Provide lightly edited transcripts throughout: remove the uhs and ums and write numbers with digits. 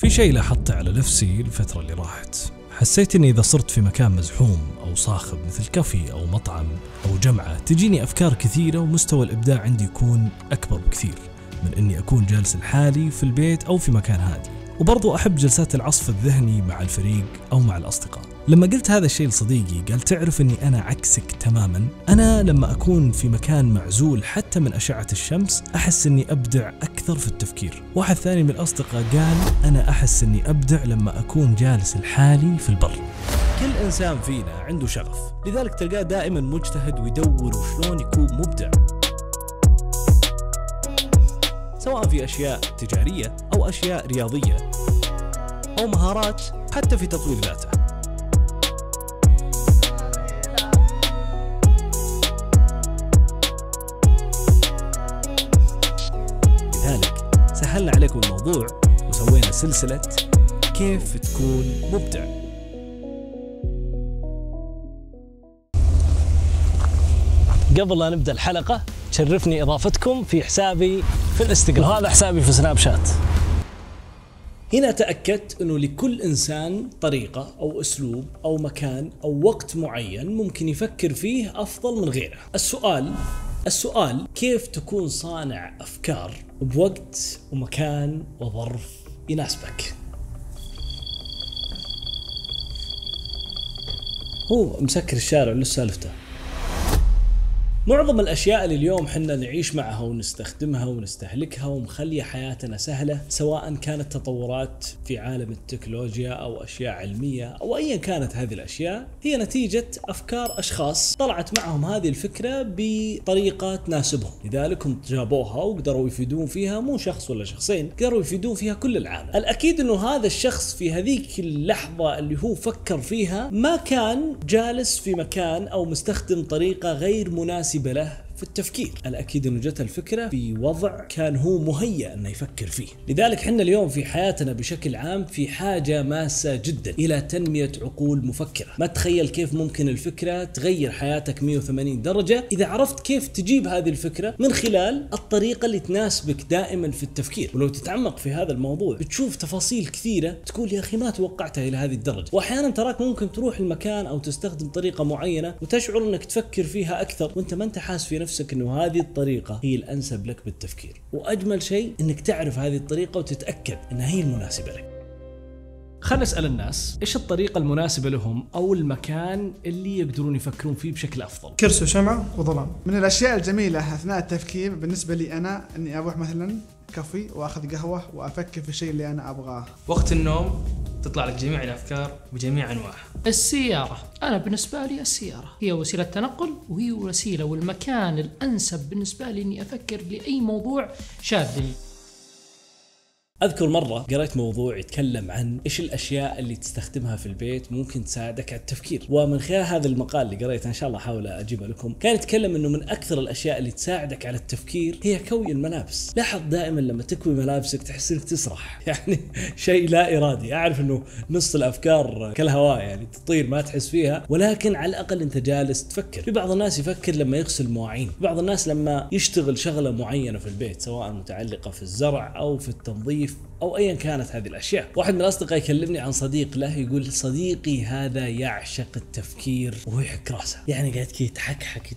في شيء لاحظته على نفسي الفترة اللي راحت، حسيت اني اذا صرت في مكان مزحوم او صاخب مثل كافي او مطعم او جمعة تجيني افكار كثيرة، ومستوى الابداع عندي يكون اكبر بكثير من اني اكون جالس لحالي في البيت او في مكان هادي. وبرضو احب جلسات العصف الذهني مع الفريق او مع الاصدقاء. لما قلت هذا الشيء لصديقي قال تعرف اني انا عكسك تماما، انا لما اكون في مكان معزول حتى من اشعة الشمس احس اني ابدع اكثر في التفكير. واحد ثاني من الاصدقاء قال انا احس اني ابدع لما اكون جالس لحالي في البر. كل انسان فينا عنده شغف، لذلك تلقاه دائما مجتهد ويدور وشلون يكون مبدع، سواء في أشياء تجارية أو أشياء رياضية أو مهارات، حتى في تطوير ذاته. لذلك سهلنا عليكم الموضوع وسوينا سلسلة كيف تكون مبدع. قبل لا نبدأ الحلقة تشرفني إضافتكم في حسابي في الانستغرام، وهذا حسابي في سناب شات. هنا تأكدت أنه لكل إنسان طريقة أو أسلوب أو مكان أو وقت معين ممكن يفكر فيه أفضل من غيره. السؤال كيف تكون صانع أفكار بوقت ومكان وظرف يناسبك؟ هو مسكر الشارع لسه سالفته. معظم الأشياء اللي اليوم حنا نعيش معها ونستخدمها ونستهلكها ومخلية حياتنا سهلة، سواء كانت تطورات في عالم التكنولوجيا أو أشياء علمية أو أيا كانت، هذه الأشياء هي نتيجة أفكار أشخاص طلعت معهم هذه الفكرة بطريقة تناسبهم، لذلك هم جابوها وقدروا يفيدون فيها، مو شخص ولا شخصين، قدروا يفيدون فيها كل العالم. الأكيد أنه هذا الشخص في هذيك اللحظة اللي هو فكر فيها ما كان جالس في مكان أو مستخدم طريقة غير مناسبة له في التفكير، الأكيد أنه جت الفكرة في وضع كان هو مهيأ أنه يفكر فيه. لذلك حنا اليوم في حياتنا بشكل عام في حاجة ماسة جدا إلى تنمية عقول مفكرة. ما تخيل كيف ممكن الفكرة تغير حياتك 180 درجة إذا عرفت كيف تجيب هذه الفكرة من خلال الطريقة اللي تناسبك دائما في التفكير. ولو تتعمق في هذا الموضوع بتشوف تفاصيل كثيرة تقول يا أخي ما توقعتها إلى هذه الدرجة. وأحيانا تراك ممكن تروح المكان أو تستخدم طريقة معينة وتشعر أنك تفكر فيها أكثر وأنت ما أنت حاس في نفسك انه هذه الطريقة هي الانسب لك بالتفكير. واجمل شيء انك تعرف هذه الطريقة وتتأكد انها هي المناسبة لك. خلنا نسأل الناس ايش الطريقة المناسبة لهم او المكان اللي يقدرون يفكرون فيه بشكل افضل. كرسي وشمعة وظلام. من الاشياء الجميلة اثناء التفكير بالنسبة لي انا اني اروح مثلا كافي واخذ قهوة وافكر في الشيء اللي انا ابغاه. وقت النوم تطلع لك جميع الافكار بجميع انواعها. السيارة، انا بالنسبة لي السيارة هي وسيلة تنقل، وهي وسيلة والمكان الانسب بالنسبة لي اني افكر لاي موضوع شادني. أذكر مرة قرأت موضوع يتكلم عن إيش الأشياء اللي تستخدمها في البيت ممكن تساعدك على التفكير، ومن خلال هذا المقال اللي قريته إن شاء الله أحاول أجيبه لكم، كان يتكلم إنه من أكثر الأشياء اللي تساعدك على التفكير هي كوي الملابس. لاحظ دائما لما تكوي ملابسك تحس إنك تسرح، يعني شيء لا إرادي. أعرف إنه نص الأفكار كالهواء، يعني تطير ما تحس فيها، ولكن على الأقل أنت جالس تفكر. في بعض الناس يفكر لما يغسل مواعين، بعض الناس لما يشتغل شغلة معينة في البيت سواء متعلقة في الزرع أو في التنظيف أو أيا كانت هذه الأشياء. واحد من الأصدقاء يكلمني عن صديق له يقول صديقي هذا يعشق التفكير وهو يحك راسه، يعني قاعد كي يتحكحك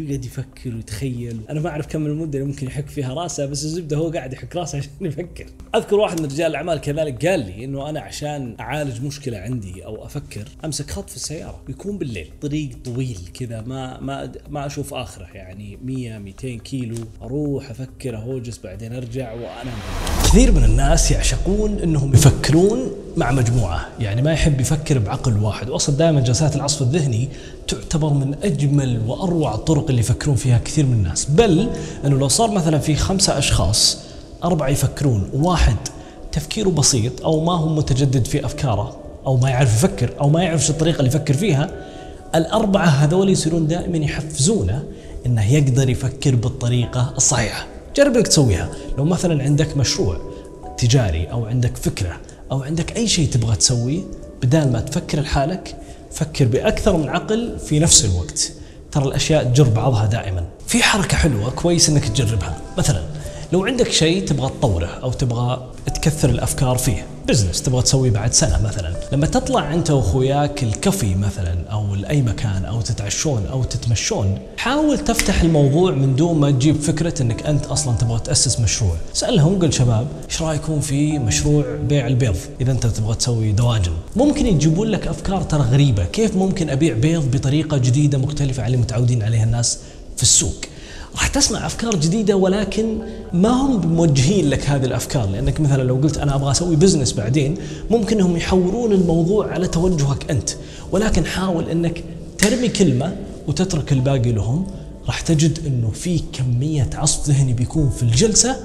ويقعد يفكر ويتخيل. أنا ما أعرف كم المدة اللي ممكن يحك فيها راسه، بس الزبدة هو قاعد يحك راسه عشان يفكر. أذكر واحد من رجال الأعمال كذلك قال لي إنه أنا عشان أعالج مشكلة عندي أو أفكر أمسك خط في السيارة، يكون بالليل طريق طويل كذا ما أشوف آخره، يعني 100-200 كيلو، أروح أفكر أهوجس بعدين أرجع وأنام. كثير من الناس يعشقون انهم يفكرون مع مجموعة، يعني ما يحب يفكر بعقل واحد. واصلا دائما جلسات العصف الذهني تعتبر من اجمل واروع الطرق اللي يفكرون فيها كثير من الناس، بل انه لو صار مثلا في 5 أشخاص 4 يفكرون وواحد تفكيره بسيط او ما هو متجدد في افكاره او ما يعرف يفكر او ما يعرف شو الطريقة اللي يفكر فيها، ال4 هذول يصيرون دائما يحفزونه انه يقدر يفكر بالطريقة الصحيحة. جرب انك تسويها. لو مثلا عندك مشروع تجاري أو عندك فكرة أو عندك أي شيء تبغى تسويه، بدال ما تفكر لحالك فكر بأكثر من عقل في نفس الوقت. ترى الأشياء تجر بعضها دائما. في حركة حلوة كويس أنك تجربها، مثلا لو عندك شيء تبغى تطوره أو تبغى تكثر الأفكار فيه، بزنس تبغى تسويه بعد سنة مثلا، لما تطلع أنت وأخوياك الكافي مثلا أو لأي مكان أو تتعشون أو تتمشون، حاول تفتح الموضوع من دون ما تجيب فكرة أنك أنت أصلا تبغى تأسس مشروع. سألهم قل شباب إيش رأيكم في مشروع بيع البيض؟ إذا أنت تبغى تسوي دواجن، ممكن يجيبون لك أفكار ترى غريبة، كيف ممكن أبيع بيض بطريقة جديدة مختلفة عن اللي متعودين عليها الناس في السوق. راح تسمع أفكار جديدة ولكن ما هم موجهين لك هذه الأفكار، لأنك مثلا لو قلت أنا أبغى أسوي بزنس بعدين ممكن هم يحورون الموضوع على توجهك أنت، ولكن حاول أنك ترمي كلمة وتترك الباقي لهم. راح تجد أنه في كمية عصف ذهني بيكون في الجلسة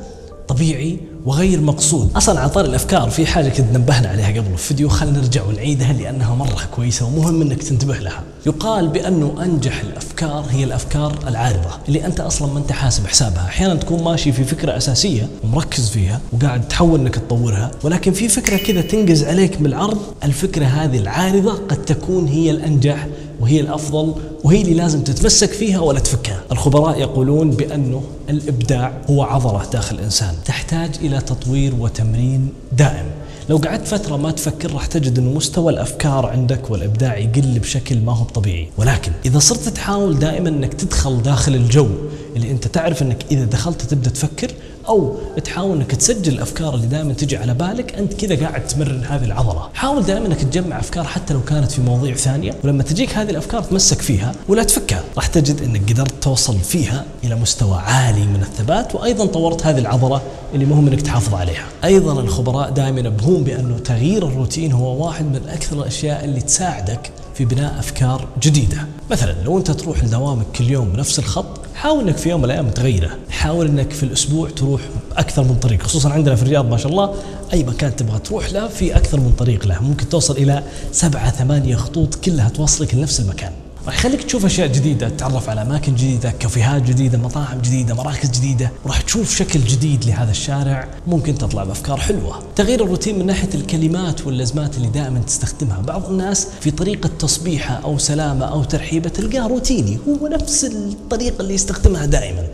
طبيعي وغير مقصود. أصلا على طار الأفكار في حاجة كنت نبهنا عليها قبل في فيديو، خلينا نرجع ونعيدها لأنها مرة كويسة ومهم أنك تنتبه لها. يقال بأنه أنجح الأفكار هي الأفكار العارضة اللي أنت أصلا ما أنت حاسب حسابها. أحيانا تكون ماشي في فكرة أساسية ومركز فيها وقاعد تحاول أنك تطورها، ولكن في فكرة كذا تنجز عليك من العرض. الفكرة هذه العارضة قد تكون هي الأنجح وهي الأفضل وهي اللي لازم تتمسك فيها ولا تفكها. الخبراء يقولون بأنه الإبداع هو عضلة داخل الإنسان تحتاج إلى تطوير وتمرين دائم. لو قعدت فترة ما تفكر راح تجد أن مستوى الأفكار عندك والإبداع يقل بشكل ما هو طبيعي، ولكن إذا صرت تحاول دائما أنك تدخل داخل الجو اللي أنت تعرف أنك إذا دخلت تبدأ تفكر، أو تحاول أنك تسجل الأفكار اللي دائما تجي على بالك، أنت كذا قاعد تمرن هذه العضلة. حاول دائما أنك تجمع أفكار حتى لو كانت في مواضيع ثانية، ولما تجيك هذه الأفكار تمسك فيها ولا تفكها. راح تجد أنك قدرت توصل فيها إلى مستوى عالي من الثبات، وأيضا طورت هذه العضلة اللي مهم أنك تحافظ عليها. أيضا الخبراء دائما ينبهون بأنه تغيير الروتين هو واحد من أكثر الأشياء اللي تساعدك في بناء أفكار جديدة. مثلا لو أنت تروح لدوامك كل يوم بنفس الخط، حاول أنك في يوم من الأيام تغيره. حاول أنك في الأسبوع تروح أكثر من طريق، خصوصا عندنا في الرياض ما شاء الله أي مكان تبغى تروح له في أكثر من طريق له، ممكن توصل إلى 7-8 خطوط كلها توصلك لنفس المكان. راح يخليك تشوف أشياء جديدة، تتعرف على أماكن جديدة، كافيهات جديدة، مطاعم جديدة، مراكز جديدة، وراح تشوف شكل جديد لهذا الشارع، ممكن تطلع بأفكار حلوة. تغيير الروتين من ناحية الكلمات واللازمات اللي دائما تستخدمها. بعض الناس في طريقة تصبيحه أو سلامة أو ترحيبة تلقاه روتيني، هو نفس الطريقة اللي يستخدمها دائما.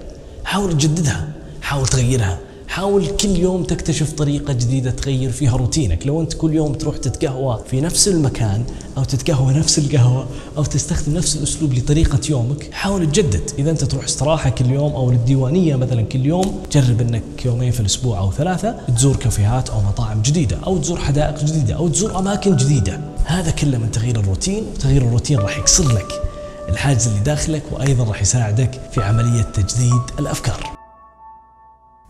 حاول تجددها، حاول تغيرها، حاول كل يوم تكتشف طريقة جديدة تغير فيها روتينك. لو أنت كل يوم تروح تتقهوى في نفس المكان أو تتقهوى نفس القهوة أو تستخدم نفس الأسلوب لطريقة يومك، حاول تجدد. إذا أنت تروح استراحة كل يوم أو للديوانية مثلا كل يوم، جرب أنك يومين في الأسبوع أو 3 تزور كافيهات أو مطاعم جديدة أو تزور حدائق جديدة أو تزور أماكن جديدة. هذا كله من تغيير الروتين، وتغيير الروتين راح يكسر لك الحاجز اللي داخلك، وأيضا راح يساعدك في عملية تجديد الأفكار.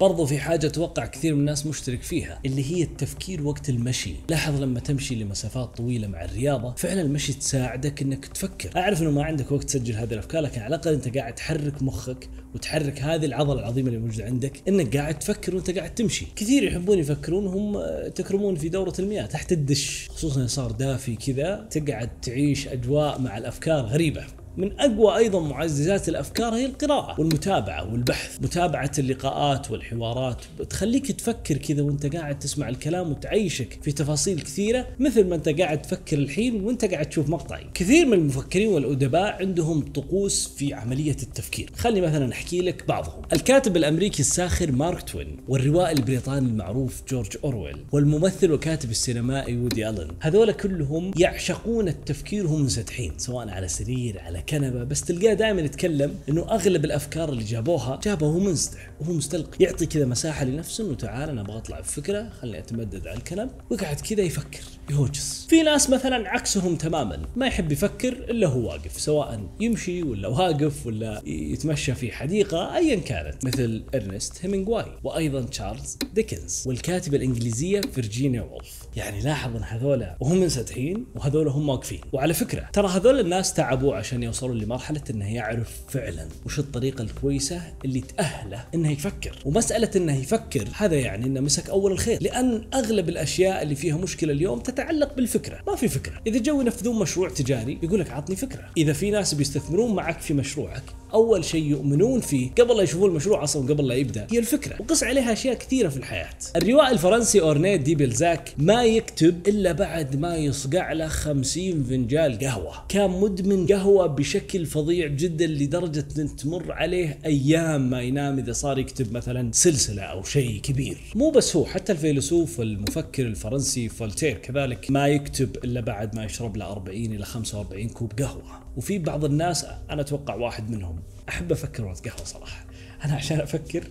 برضو في حاجة أتوقع كثير من الناس مشترك فيها اللي هي التفكير وقت المشي. لاحظ لما تمشي لمسافات طويلة مع الرياضة فعلا المشي تساعدك أنك تفكر. أعرف أنه ما عندك وقت تسجل هذه الأفكار، لكن على الأقل أنت قاعد تحرك مخك وتحرك هذه العضلة العظيمة اللي موجودة عندك، أنك قاعد تفكر وأنت قاعد تمشي. كثير يحبون يفكرون هم تكرمون في دورة المياه تحت الدش، خصوصا صار دافي كذا، تقعد تعيش أجواء مع الأفكار غريبة. من أقوى أيضا معززات الأفكار هي القراءة والمتابعة والبحث. متابعة اللقاءات والحوارات تخليك تفكر كذا وانت قاعد تسمع الكلام، وتعيشك في تفاصيل كثيرة مثل ما انت قاعد تفكر الحين وانت قاعد تشوف مقطع. كثير من المفكرين والأدباء عندهم طقوس في عملية التفكير، خلي مثلا أحكي لك بعضهم. الكاتب الأمريكي الساخر مارك توين، والروائي البريطاني المعروف جورج أورويل، والممثل وكاتب السينمائي وودي ألن، هذول كلهم يعشقون التفكير وهم منسدحين سواء على سرير على كنبة، بس تلقاه دائما يتكلم انه اغلب الافكار اللي جابها وهو منسدح وهو مستلقي، يعطي كذا مساحه لنفسه انه تعال انا ابغى اطلع بفكره، خليني اتمدد على الكنب ويقعد كذا يفكر يهوجس. في ناس مثلا عكسهم تماما، ما يحب يفكر الا هو واقف، سواء يمشي ولا واقف ولا يتمشى في حديقه ايا كانت، مثل ارنست هيمنغواي وايضا تشارلز ديكنز والكاتبه الانجليزيه فيرجينيا وولف. يعني لاحظ ان هذولا وهم منسدحين وهذولا هم واقفين. وعلى فكره ترى هذول الناس تعبوا عشان يوصلوا لمرحلة انه يعرف فعلا وش الطريقة الكويسة اللي تأهله انه يفكر. ومسألة انه يفكر هذا يعني انه مسك اول الخير، لان اغلب الاشياء اللي فيها مشكلة اليوم تتعلق بالفكرة. ما في فكرة. اذا جو ينفذون مشروع تجاري يقول لك عطني فكرة. اذا في ناس بيستثمرون معك في مشروعك، اول شيء يؤمنون فيه قبل لا يشوفون المشروع اصلا، قبل لا يبدا، هي الفكرة. وقس عليها اشياء كثيرة في الحياة. الروائي الفرنسي أورنيه دي بلزاك ما يكتب الا بعد ما يصقع له 50 فنجال قهوة. كان مدمن قهوة بشكل فظيع جدا لدرجة ان تمر عليه ايام ما ينام اذا صار يكتب مثلا سلسلة او شيء كبير. مو بس هو، حتى الفيلسوف المفكر الفرنسي فولتير كذلك ما يكتب الا بعد ما يشرب له 40 الى 45 كوب قهوة. وفي بعض الناس انا اتوقع واحد منهم، احب افكر وقت قهوة صراحة. انا عشان افكر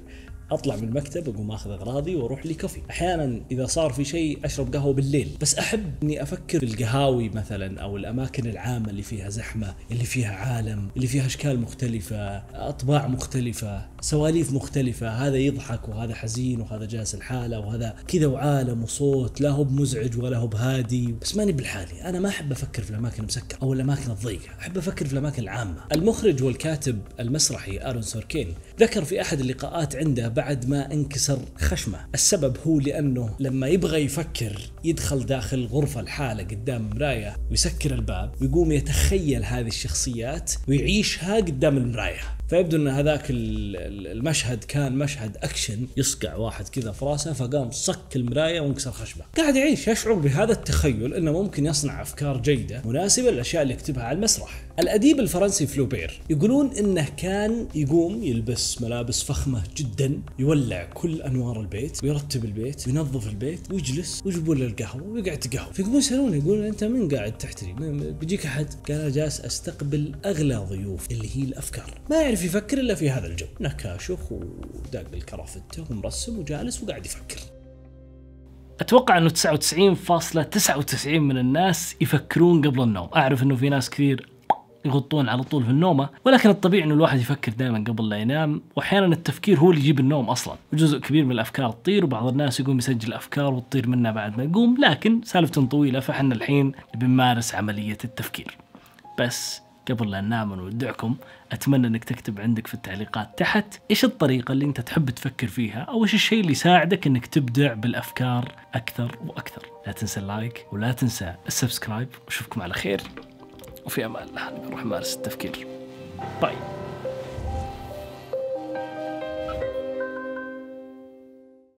اطلع من المكتب اقوم اخذ اغراضي واروح لي كوفي، احيانا اذا صار في شيء اشرب قهوه بالليل، بس احب اني افكر في القهاوي مثلا او الاماكن العامه اللي فيها زحمه، اللي فيها عالم، اللي فيها اشكال مختلفه، اطباع مختلفه، سواليف مختلفه، هذا يضحك وهذا حزين وهذا جالس لحاله وهذا كذا، وعالم وصوت، لا هو بمزعج ولا هو بهادي، بس ماني بالحالي. انا ما احب افكر في الاماكن المسكره او الاماكن الضيقه، احب افكر في الاماكن العامه. المخرج والكاتب المسرحي آرون سوركين ذكر في احد اللقاءات عنده بعد ما انكسر خشمه، السبب هو لأنه لما يبغى يفكر يدخل داخل غرفة لحاله قدام مراية ويسكر الباب ويقوم يتخيل هذه الشخصيات ويعيشها قدام المراية، فيبدو أن هذاك المشهد كان مشهد أكشن، يصقع واحد كذا في راسه فقام صك المراية وانكسر خشمه، قاعد يعيش، يشعر بهذا التخيل أنه ممكن يصنع أفكار جيدة مناسبة للأشياء اللي يكتبها على المسرح. الأديب الفرنسي فلوبير يقولون أنه كان يقوم يلبس ملابس فخمة جدا، يولع كل أنوار البيت ويرتب البيت وينظف البيت ويجلس ويجيبون له القهوة ويقعد قهوة، فيقومون يسألونه يقولون أنت من قاعد تحتري؟ بيجيك أحد؟ قال أنا جالس أستقبل أغلى ضيوف اللي هي الأفكار. ما يعرف يفكر إلا في هذا الجو، نكاشخ وداق الكرافتة ومرسم وجالس وقاعد يفكر. أتوقع أنه 99.99% من الناس يفكرون قبل النوم، أعرف أنه في ناس كثير يغطون على طول في النومة، ولكن الطبيعي انه الواحد يفكر دائما قبل لا ينام، واحيانا التفكير هو اللي يجيب النوم اصلا، وجزء كبير من الافكار تطير، وبعض الناس يقوم يسجل افكار وتطير منها بعد ما يقوم، لكن سالفة طويلة، فاحنا الحين بنمارس عملية التفكير. بس قبل لا ننام نودعكم، اتمنى انك تكتب عندك في التعليقات تحت ايش الطريقة اللي انت تحب تفكر فيها، او ايش الشيء اللي يساعدك انك تبدع بالافكار اكثر واكثر. لا تنسى اللايك ولا تنسى السبسكرايب، واشوفكم على خير وفي أمان الله. نروح نمارس التفكير. باي.